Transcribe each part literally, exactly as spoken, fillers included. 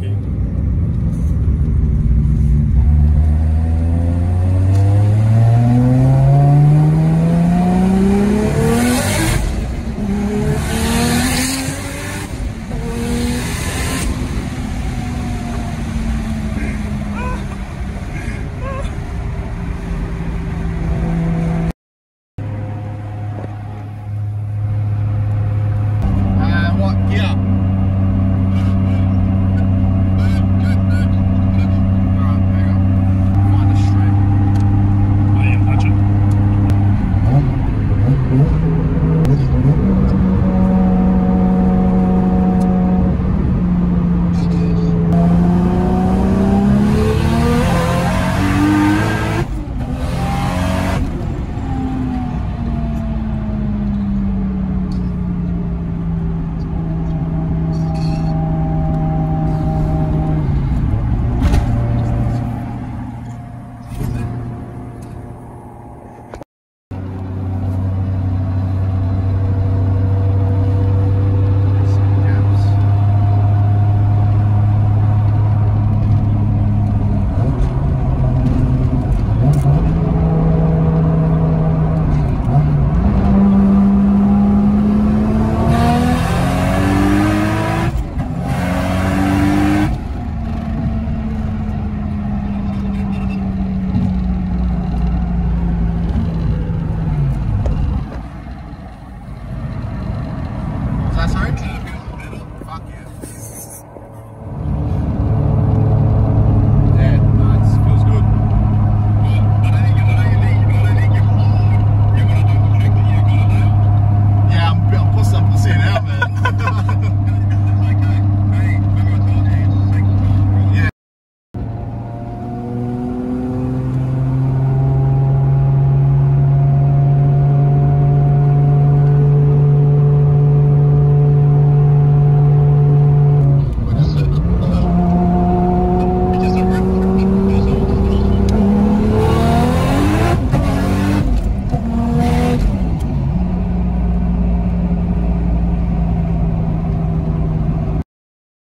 looking.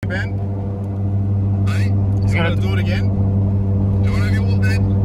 Ben, hey, you gonna do it again? Do it on your old bed.